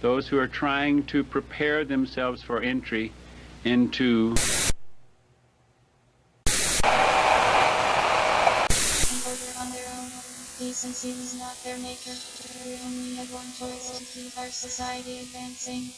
those who are trying to prepare themselves for entry into decency is not their maker. We only have one choice to keep our society advancing.